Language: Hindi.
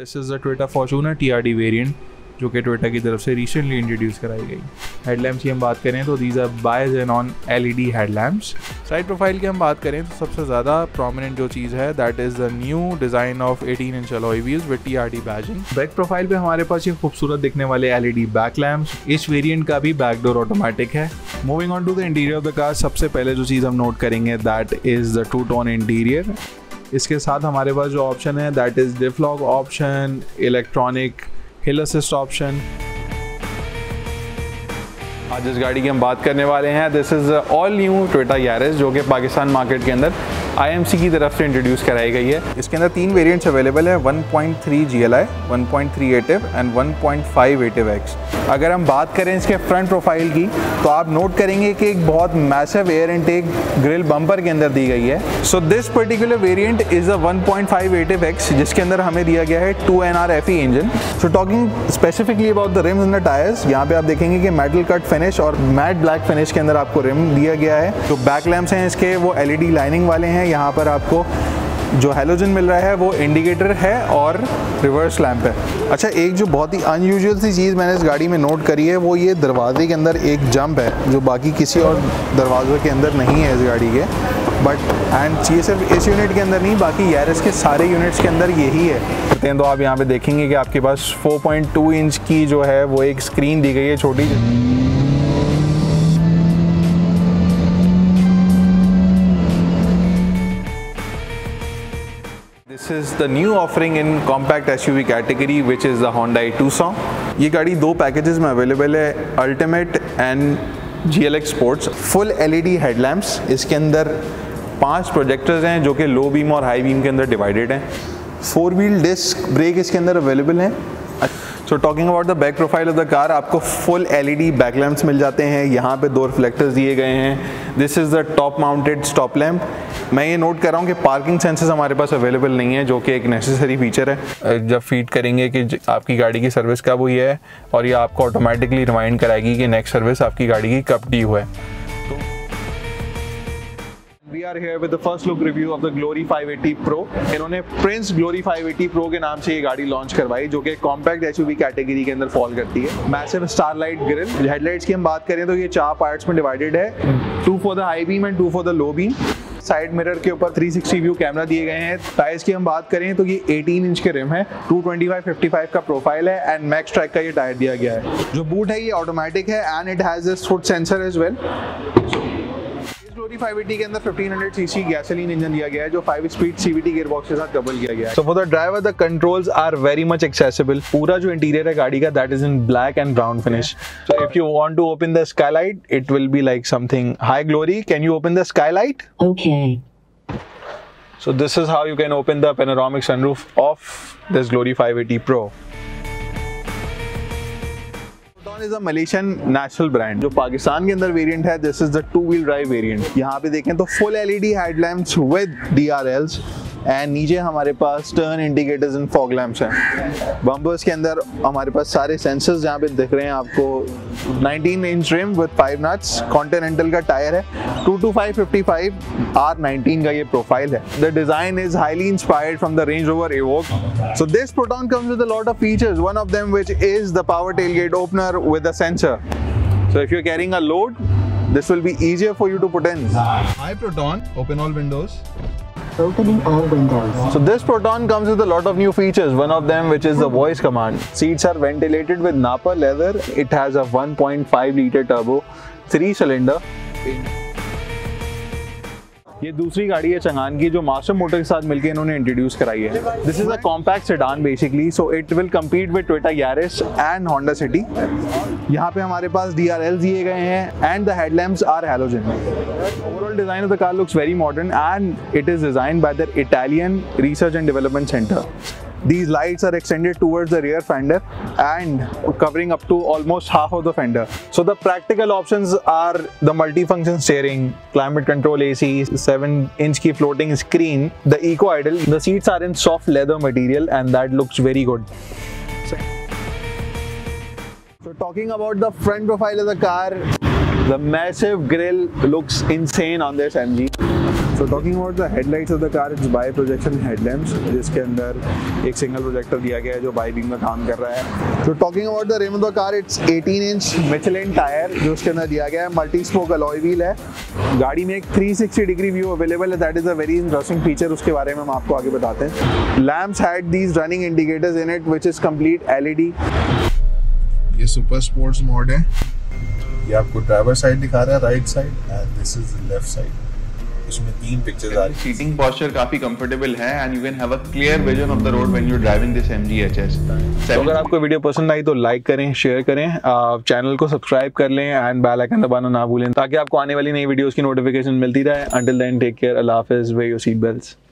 This is the Toyota Fortuner TRD variant जो कि टोयोटा की तरफ से रिसेंटली इंट्रोड्यूस कराई गई। हेडलैम्प्स की हम बात करें तो these are boys and on LED headlamps. Side profile की हम बात करें तो सबसे ज़्यादा प्रोमिनेंट जो चीज़ है that is the new design of 18-inch alloy wheels with TRD badging. Back profile पे हमारे पास ये खूबसूरत दिखने वाले LED बैक लैम्प्स। इस वेरिएंट का भी बैकडोर ऑटोमेटिक है। Moving on to the interior of the car, सबसे पहले जो चीज़ हम नोट करेंगे that is the two tone interior. इसके साथ हमारे पास जो ऑप्शन है that is diff lock option, electronic hill assist option. आज इस गाड़ी की हम बात करने वाले हैं, this is all new Toyota Yaris जो कि पाकिस्तान मार्केट के अंदर IMC की तरफ से इंट्रोड्यूस कराई गई है। इसके अंदर 3 वेरिएंट्स अवेलेबल है, 1.3 GLI, 1.3 ATIV एंड 1.5 ATIVX। अगर हम बात करें इसके फ्रंट प्रोफाइल की तो आप नोट करेंगे कि एक बहुत massive air intake grill bumper के अंदर दी गई है। So this particular variant is a 1.5 ATIVX जिसके अंदर हमें दिया गया है 2NR FE engine. So talking specifically about the rims and the tyres, यहाँ पे आप देखेंगे कि मेटल कट फिनिश और मैट ब्लैक फिनिश के अंदर आपको रिम दिया गया है। जो बैक लैम्प्स हैं इसके वो LED लाइनिंग वाले हैं। यहाँ पर आपको जो हेलोजन मिल रहा है वो इंडिकेटर है और रिवर्स लैंप है। अच्छा, एक जो बहुत ही अनयूजुअल सी चीज़ मैंने इस गाड़ी में नोट करी है वो ये दरवाजे के अंदर एक जंप है जो बाकी किसी और दरवाज़ों के अंदर नहीं है इस गाड़ी के। बट एंड ये सिर्फ इस यूनिट के अंदर नहीं, बाकी यारिस के सारे यूनिट्स के अंदर यही है। तो आप यहाँ पे देखेंगे कि आपके पास 4.2 इंच की जो है वो एक स्क्रीन दी गई है छोटी। This is the new offering in compact SUV category which is the Hyundai Tucson. ये गाड़ी 2 पैकेजेस में अवेलेबल है, ultimate and GLX sports. Full LED headlamps, इसके अंदर 5 प्रोजेक्टर्स हैं जो कि लो बीम और हाई बीम के अंदर डिवाइडेड हैं। 4 व्हील डिस्क ब्रेक इसके अंदर अवेलेबल हैं। So talking about the back profile of the car, आपको फुल LED बैक लैम्प्स मिल जाते हैं। यहाँ पे 2 रिफ्लेक्टर्स दिए गए हैं। This is the top mounted stop lamp. मैं ये नोट कर रहा हूँ कि पार्किंग सेंसर्स हमारे पास अवेलेबल नहीं है जो कि एक नेसेसरी फीचर है। जब फीड करेंगे कि आपकी गाड़ी की सर्विस कब हुई है और ये आपको ऑटोमेटिकली रिमाइंड कराएगी कि नेक्स्ट सर्विस आपकी गाड़ी की कब ड्यू है। We are here with the first look review of the Glory 580 Pro. इन्होंने Prince Glory 580 Pro के नाम से ये गाड़ी लॉन्च करवाई जो कि कॉम्पैक्ट SUV कैटेगरी के अंदर फॉल करती है। Massive starlight grill. हेडलाइट्स की हम बात करें तो ये 4 पार्ट्स में डिवाइडेड है, 2 for the high beam and 2 for the low beam. Side mirror के ऊपर 360 व्यू कैमरा दिए गए हैं। टायर्स की हम बात करें तो ये 18 इंच के रिम है, 225/55 का प्रोफाइल है एंड मैक्स ट्रैक का ये टायर दिया गया है। जो बूट है ये ऑटोमेटिक है and it has this foot sensor as well. 580 के अंदर 1500 सीसी गैसोलीन इंजन दिया गया है जो 5-स्पीड CVT गियरबॉक्स के साथ कपल किया गया है। So for the driver the controls are very much accessible. पूरा जो इंटीरियर है गाड़ी का that is in black and brown finish. So if you want to open the skylight it will be like something. Hi Glory, can you open the skylight? Okay, so this is how you can open the panoramic sunroof of this Glory 580 pro. Proton is a Malaysian national brand. जो पाकिस्तान के अंदर वेरिएंट है this is the 2-wheel drive वेरिएंट। यहाँ पे देखें तो full LED headlamps with DRLs and नीचे हमारे पास turn indicators and fog lamps हैं। बम्पर्स के अंदर हमारे पास सारे सेंसर्स यहाँ पे दिख रहे हैं आपको। 19 inch rim with 5 nuts, Continental का टायर है, 225/55 R19 का ये प्रोफाइल है। The design is highly inspired from the Range Rover Evoque. So this Proton comes with a lot of features, one of them which is the power tailgate opener with a sensor. So if you are carrying a load this will be easier for you to put in. Hi Proton, open all windows. Opening all windows. So this Proton comes with a lot of new features. One of them, which is the voice command. Seats are ventilated with Nappa leather. It has a 1.5-liter turbo, 3-cylinder. ये दूसरी गाड़ी है चंगान की जो मास्टर मोटर के साथ मिलकर इन्होंने इंट्रोड्यूस कराई है। This is a compact sedan basically, so it will compete with Toyota Yaris and Honda City. यहाँ पे हमारे पास DRL दिए गए हैं and the headlamps are halogen. Overall design of the car looks very modern and it is design by the Italian research and development centre. These lights are extended towards the rear fender and covering up to almost half of the fender. So the practical options are the multifunction steering, climate control AC, 7-inch की floating screen, the eco idle. The seats are in soft leather material and that looks very good. So talking about the front profile of the car, the massive grille looks insane on this MG. So talking about the headlights of the car, it's by projection headlamps, जिसके अंदर एक सिंगल प्रोजेक्टर दिया गया है जो बाई बीम का काम कर रहा है। So talking about the rim of the car, it's 18-inch Michelin tyre जो उसके अंदर दिया गया है, मल्टी स्पोक अलॉय व्हील है। गाड़ी में एक 360 डिग्री व्यू अवेलेबल है, that is a very interesting feature, उसके बारे में हम आपको आगे बताते हैं। Lamps had these running indicators in it which is complete LED. ये सुपर स्पोर्ट्स मोड है, ये आपको ड्राइवर साइड दिखा रहा है, right side and this is left side. इसमें तीन पिक्चर्स आ रही हैं। सीटिंग पोस्चर काफी कंफर्टेबल है and you can have a clear vision of the road when you are driving this MGHS। तो अगर आपको वीडियो पसंद आई तो लाइक करें, शेयर करें, चैनल को सब्सक्राइब कर लें एंड बेल आइकन दबाना ना भूलें ताकि आपको आने वाली नई वीडियोस की नोटिफिकेशन मिलती रहे। अंटिल देन टेक केयर, अल्लाह हाफिज, वेयर योर सीट बेल्ट्स।